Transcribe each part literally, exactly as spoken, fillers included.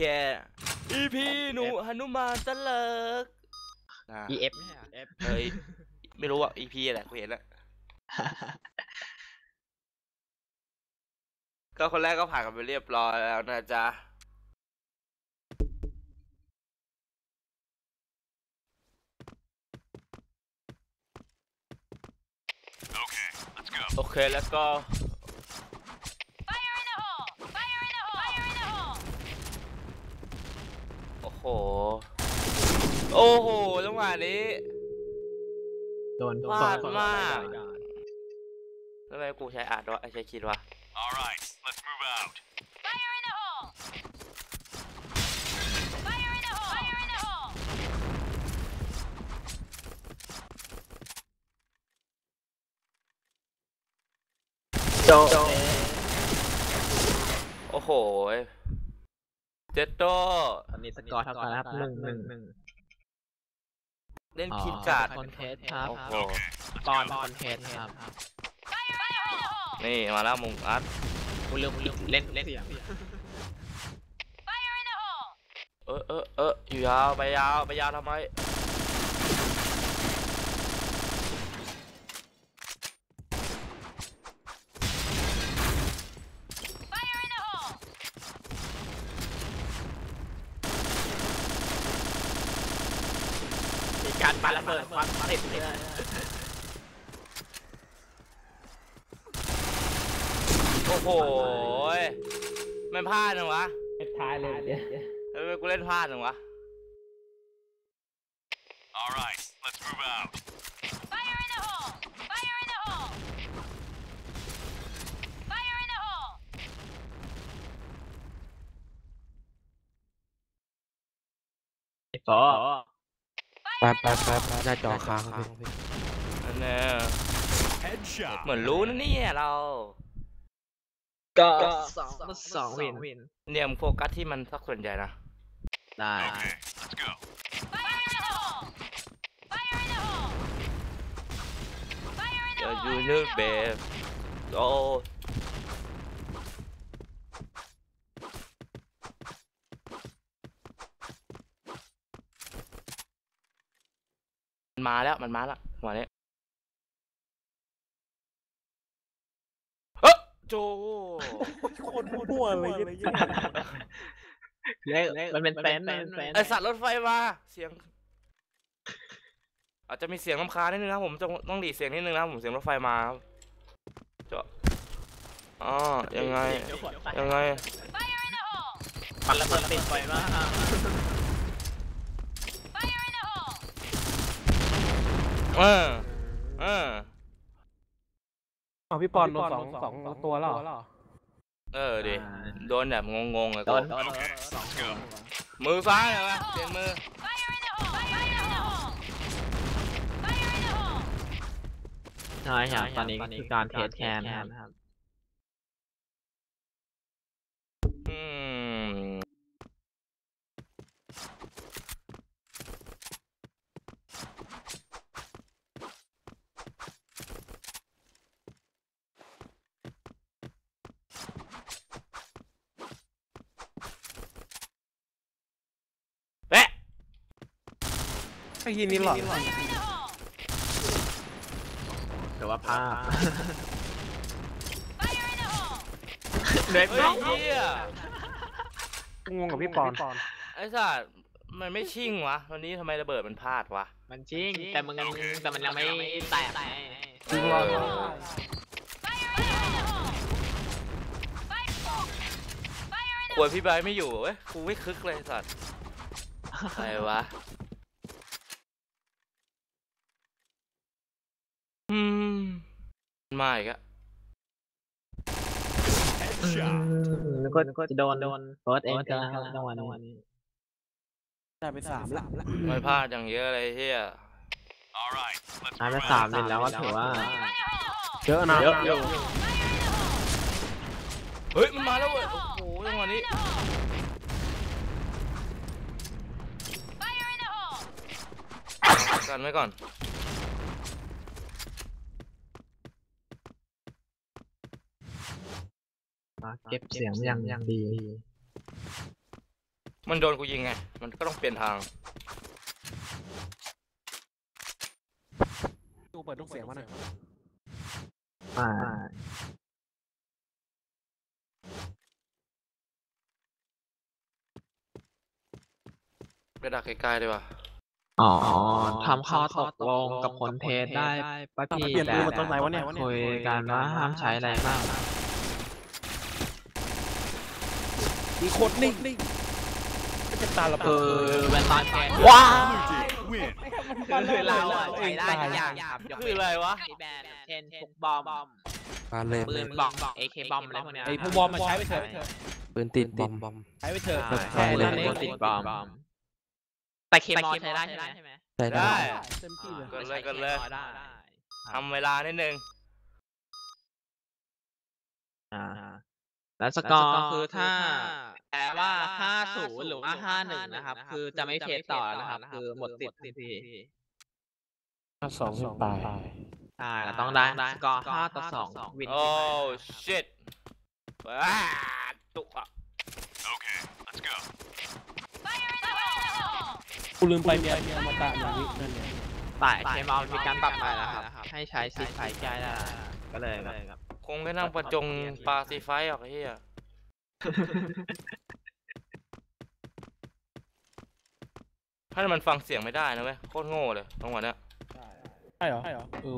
care อี พี หนูหนุมานตะเลิก อี เอฟ เฮ้ยไม่รู้อ่ะ อี พี แหละกูเห็นแล้วก็คนแรกก็ผ่านกันไปเรียบร้อยแล้วนะจ๊ะโอเคแล้วก็โอ้โหโอ้โหจังหวะนี้โดนพลาดมากทำไมกูใช้อาดวะใช้คิดวะโอ้โหเจตโต้ตอนนี้สกอร์เท่ากันครับหนึ่งหนึ่งหนึ่งเล่นพิการคอนเทสครับตอนคอนเทสครับนี่มาแล้วมุงอัดมุงเร็วมุงเร็วเล่นเล่นเออเออเอออยู่ยาวไปยาวไปยาวทำไมการปาระเบิดความติดเลยโอ้โหไม่พลาดหรอวะเล่นพลาดเลยเฮ้ยกูเล่นพลาดหรอวะต่อแป๊บแป๊บแป๊บหน้าจอค้างพี่อันนี้เหมือนรู้นะเนี่ยเราก็สองสองวินเนี่ยมโฟกัสที่มันสักส่วนใหญ่นะได้เดี๋ยวยูนิเบฟโอ้มาแล้วมันมาแล้ววันนี้เฮ้ยโจโคตรมั่วเลยมันเป็นแฟนไอสัตว์รถไฟมาเสียงอาจจะมีเสียงรำคาญนิดนึงนะผมต้องหลีกเสียงนิดนึงนะผมเสียงรถไฟมาครับเจาะอ๋อยังไงยังไงปัดระเบิดเป็นไฟมาเออเออเอาพี่ปอนโดนสองสองตัวแล้วเออดิโดนแบบงงๆเลยโดนมือฟ้าเหรอวะเปลี่ยนมือใช่ใช่ตอนนี้คือการเทสแคนนะครับไอ้ยีนี่หลอดแต่ว่าผ้าเด็กน้องเหี้ยงงกับพี่ปอนไอ้สัสมันไม่ชิ่งวะวันนี้ทำไมระเบิดมันพลาดวะมันชิ่งแต่มันแต่มันยังไม่แตกจริงหรอขวดพี่ใบไม่อยู่เว้ยกูไม่คึกเลยสัสอะไรวะอืมไม่ก็แล้วก็จะโดนโดนโคตรเองจังจังหวะนี้ได้ไปสามละไม่พลาดอย่างเยอะเลยเฮียได้ไปสามเลยแล้วว่าถือว่าเยอะนะเยอะเยอะเฮ้ยมันมาแล้วเว้ยโอ้โหจังหวะนี้กันไว้ก่อนเก็บเสียงอย่างดี มันโดนกูยิงไงมันก็ต้องเปลี่ยนทางดูเปิดลูกเสียงวะนะอ่าไปดักใกล้ๆดีกว่าอ๋อทำข้อตกลงกับคนเทสได้ป้าพี่แต่คุยกันว่าห้ามใช้อะไรมากมีโคตรนิ่งเออแวนตาแกว้าคือเราอ่ะใช้ได้ทุกอย่างคืออะไรวะเช่นพวกบอมปืนบอมเอเคบอมอะไรพวกเนี้ยไอพวกบอมมาใช้ไปเถอะปืนติดบอมใช้ไปเถอะใช้เลยปืนติดบอมแต่เคมอใช้ได้ใช่ไหมใช้ได้เต็มที่เลยก็เลยก็เลยทำเวลานิดนึงอ่าแล้วสกอร์คือถ้าแปลว่าห้าสิบหรือว่าห้าสิบเอ็ดนะครับคือจะไม่เทสต่อนะครับคือหมดติดทีถ้าสองตายตายเราต้องได้สกอร์ห้าต่อสองวินโอ้ชิตว้าตุ๊กโอเค let's go กูลืมไปเมียมาตะมาวินั่นเนี่ยตายเคมอลมีการปรับใหม่แล้วครับให้ใช้ซีไฟใกล้ได้ก็เลยครับคงแค่นั่งประจงปลาซีไฟออกไอ้เหี้ยถ้ามันฟังเสียงไม่ได้นะเว้ยโคตรโง่เลยตรงวันนี้ใช่เหรอใช่เหรอเออ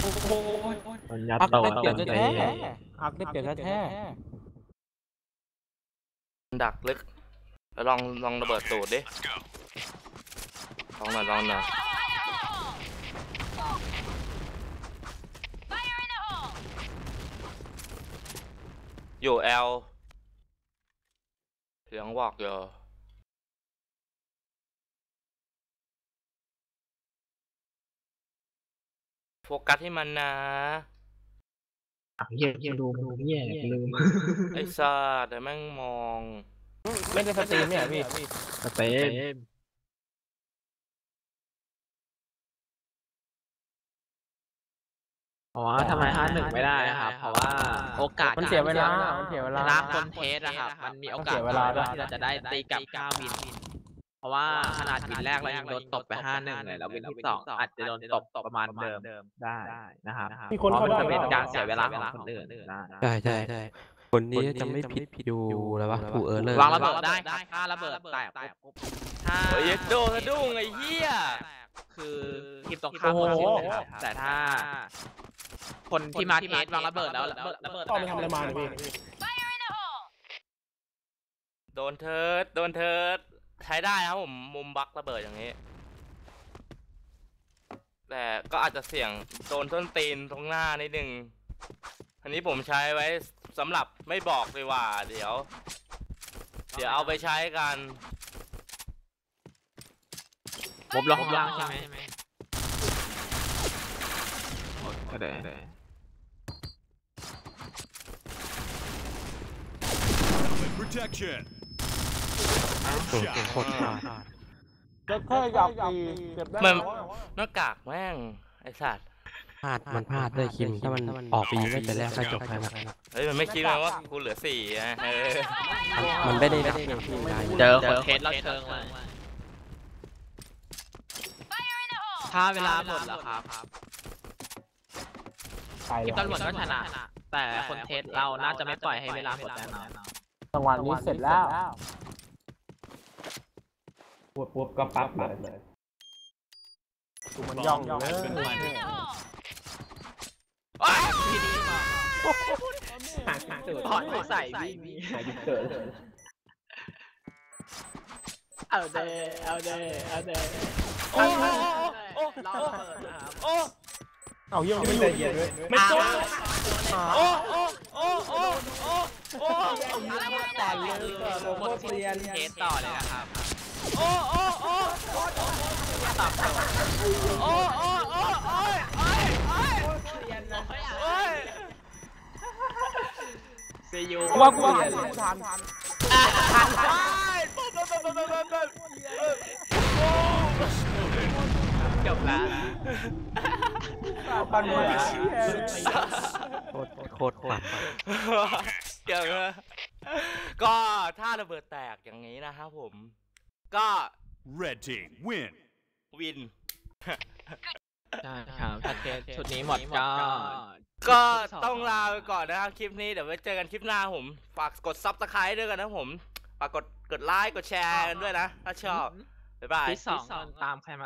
โอ้โหอักได้เปลี่ยนแท้อักได้เปลี่ยนแท้ดักลึกลองลองระเบิดตูดดิลองหน่อยลองหน่อยอยู่แอลเสียงวอกอยู่โฟกัสให้มันนะเยี่ยมเยี่ยมดูดูเยี่ยมลืมไอ้ซาแต่แม่งมองไม่ได้สเต็มเนี่ยพี่สเต็มอ๋อทำไมห้าหนึ่งไม่ได้นะครับเพราะว่าโอกาสมันเสียเวลามันเสียเวลารับคนเทสนะครับมันมีโอกาสเวลาที่เราจะได้ตีกับก้าววินเพราะว่าขนาดวินแรกเรายังโดนตบไปห้าหนึ่งเลยแล้ววินที่สองอาจจะโดนตบประมาณเดิมได้นะครับมีคนเขาจะเป็นการเสียเวลาของคนอื่นใช่ใช่ใช่คนนี้จะไม่ผิดดูแล้ววะผู้เออเลอร์วางระเบิดได้ถ้าระเบิดแตกถ้าโดนสะดุ้งไอ้เหี้ยคือทีมตรงข้ามแต่ถ้าคนที่มาเทสวางระเบิดแล้วระเบิดต้องไปทำอะไรมาพี่โดนเทิร์ดโดนเทิร์ดใช้ได้นะผมมุมบักระเบิดอย่างนี้แต่ก็อาจจะเสี่ยงโดนต้นตีนตรงหน้านิดนึงอันนี้ผมใช้ไว้สำหรับไม่บอกเลยว่าเดี๋ยวเดี๋ยวเอาไปใช้กันผมลองล่างใช่ไหมก็ได้ก็แค่หยาบดีมันหน้ากากแม่งไอ้สัตว์พลาดมันพลาดด้วยคิมถ้ามันออกปีก็จะแล้วก็จบไปนะเฮ้ยมันไม่คิดเลยว่ากูเหลือสี่เออมันไม่ได้ดักเจอคนเทสเราเชิงเลยถ้าเวลาหมดแล้วครับทีมตำรวจก็ชนะแต่คนเทสเราน่าจะไม่ปล่อยให้เวลาหมดแน่นอนจังหวะนี้เสร็จแล้วปวดปวดก็ปั๊บเลยถูกมันย่องเลยถอดไม่ใส่พี่เอาเดเอาเดเอาเดโอ้โอ้โอ้เอาเยี่ยมไม่ได้เย็นด้วยไม่โดนโอ้โอ้โอ้โอ้โอ้โอ้แต่เรียนหมดเรียนเทสต่อเลยนะครับโอ้โอ้โอ้โอ้โอ้โอ้โอ้โอ้โอ้โอ้เรียนนะโอ้ยเซยูว่ากูทันทันทันทันได้ปุ๊บปุ๊บปุ๊บปุ๊บปุ๊บโอ้จบแล้วปันมือโคตรโคตรเก่งเลย ก็ถ้าระเบิดแตกอย่างนี้นะครับผมก็ Red Team Win Win ใช่ครับชุดนี้หมดก็ก็ต้องลาไปก่อนนะครับคลิปนี้เดี๋ยวไว้เจอกันคลิปหน้าผมฝากกด Subscribe ด้วยกันนะผมฝากกดกดไลค์กดแชร์กันด้วยนะถ้าชอบบ๊ายบายที่สองตามใครมา